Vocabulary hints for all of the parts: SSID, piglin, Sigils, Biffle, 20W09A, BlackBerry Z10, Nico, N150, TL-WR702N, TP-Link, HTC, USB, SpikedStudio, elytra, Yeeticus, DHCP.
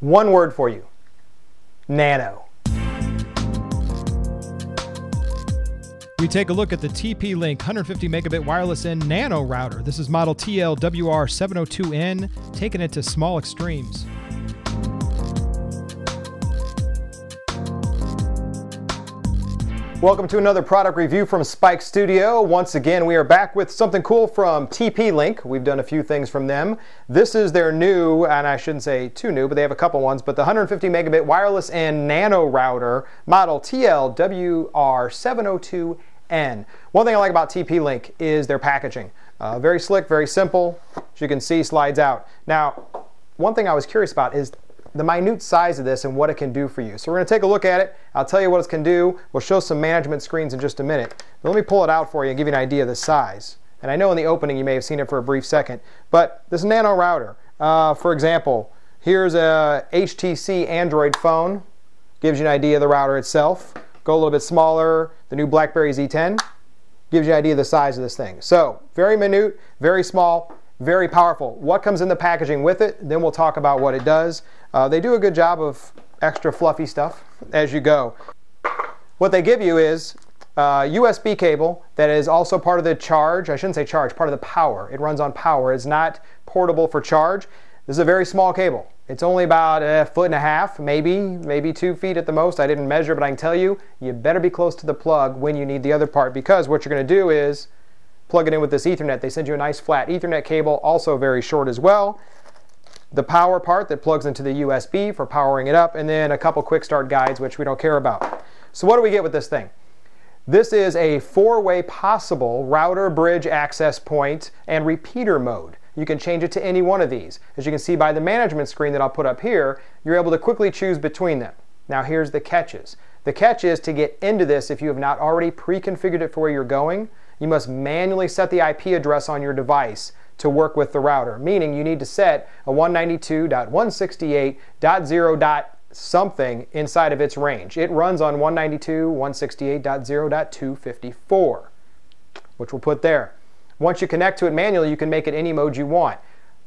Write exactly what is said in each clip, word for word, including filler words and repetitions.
One word for you: nano. We take a look at the T P-Link one hundred fifty megabit wireless N nano router. This is model T L W R seven oh two N, taking it to small extremes. Welcome to another product review from SpikedStudio. Once again, we are back with something cool from T P-Link. We've done a few things from them. This is their new, and I shouldn't say too new, but they have a couple ones, but the one hundred fifty megabit wireless N nano router, model T L W R seven oh two N. And one thing I like about T P-Link is their packaging. Uh, very slick, very simple. As you can see, slides out. Now, one thing I was curious about is the minute size of this and what it can do for you. So we're going to take a look at it. I'll tell you what it can do. We'll show some management screens in just a minute. But let me pull it out for you and give you an idea of the size. And I know in the opening you may have seen it for a brief second, but this nano router, uh, for example, here's a H T C Android phone. Gives you an idea of the router itself. Go a little bit smaller, the new BlackBerry Z ten, gives you an idea of the size of this thing. So, very minute, very small, very powerful. What comes in the packaging with it, then we'll talk about what it does. Uh, they do a good job of extra fluffy stuff as you go. What they give you is a U S B cable that is also part of the charge, I shouldn't say charge, part of the power. It runs on power, it's not portable for charge. This is a very small cable. It's only about a foot and a half, maybe, maybe two feet at the most. I didn't measure, but I can tell you, you better be close to the plug when you need the other part, because what you're going to do is plug it in with this Ethernet. They send you a nice flat Ethernet cable, also very short as well. The power part that plugs into the U S B for powering it up, and then a couple quick start guides, which we don't care about. So what do we get with this thing? This is a four-way possible router, bridge, access point, and repeater mode. You can change it to any one of these. As you can see by the management screen that I'll put up here, you're able to quickly choose between them. Now here's the catches. The catch is, to get into this, if you have not already pre-configured it for where you're going, you must manually set the I P address on your device to work with the router, meaning you need to set a one ninety-two dot one sixty-eight dot zero dot something inside of its range. It runs on one ninety-two dot one sixty-eight dot zero dot two fifty-four, which we'll put there. Once you connect to it manually, you can make it any mode you want.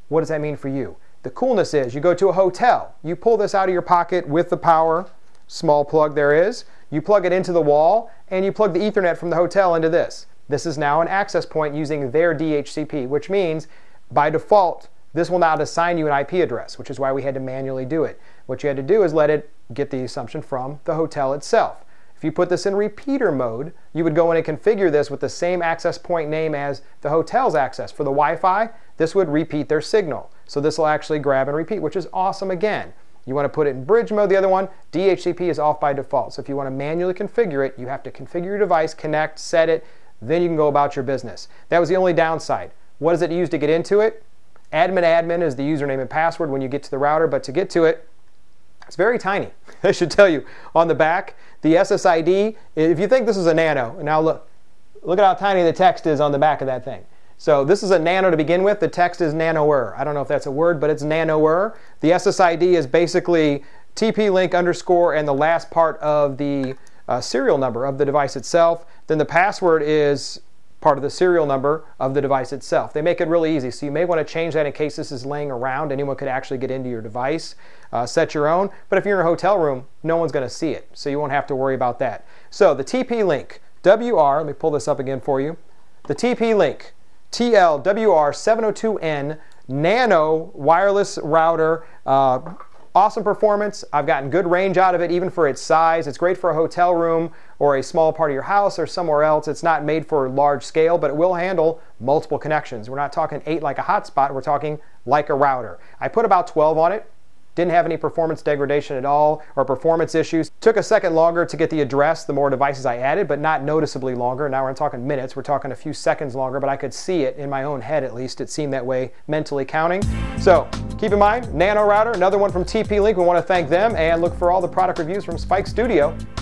What does that mean for you? The coolness is, you go to a hotel, you pull this out of your pocket with the power, small plug there is, you plug it into the wall, and you plug the Ethernet from the hotel into this. This is now an access point using their D H C P, which means, by default, this will not assign you an I P address, which is why we had to manually do it. What you had to do is let it get the assumption from the hotel itself. If you put this in repeater mode, you would go in and configure this with the same access point name as the hotel's access. For the Wi-Fi, this would repeat their signal. So this will actually grab and repeat, which is awesome again. You want to put it in bridge mode, the other one, D H C P is off by default. So if you want to manually configure it, you have to configure your device, connect, set it, then you can go about your business. That was the only downside. What is it used to get into it? Admin admin is the username and password when you get to the router, but to get to it, it's very tiny. I should tell you, on the back, the S S I D, if you think this is a nano, now look, look at how tiny the text is on the back of that thing. So this is a nano to begin with. The text is nano-er. I don't know if that's a word, but it's nano-er. The S S I D is basically T P-Link underscore and the last part of the uh, serial number of the device itself. Then the password is part of the serial number of the device itself. They make it really easy, so you may want to change that in case this is laying around. Anyone could actually get into your device, uh, set your own, but if you're in a hotel room, no one's going to see it, so you won't have to worry about that. So the T P-Link W R, let me pull this up again for you, the T P-Link T L W R seven oh two N nano wireless router, uh, awesome performance. I've gotten good range out of it, even for its size. It's great for a hotel room or a small part of your house or somewhere else. It's not made for large scale, but it will handle multiple connections. We're not talking eight like a hotspot, we're talking like a router. I put about twelve on it. Didn't have any performance degradation at all or performance issues. Took a second longer to get the address the more devices I added, but not noticeably longer. Now we're talking minutes, we're talking a few seconds longer, but I could see it in my own head, at least. It seemed that way mentally counting. So keep in mind, nano router, another one from T P-Link. We want to thank them, and look for all the product reviews from SpikedStudio.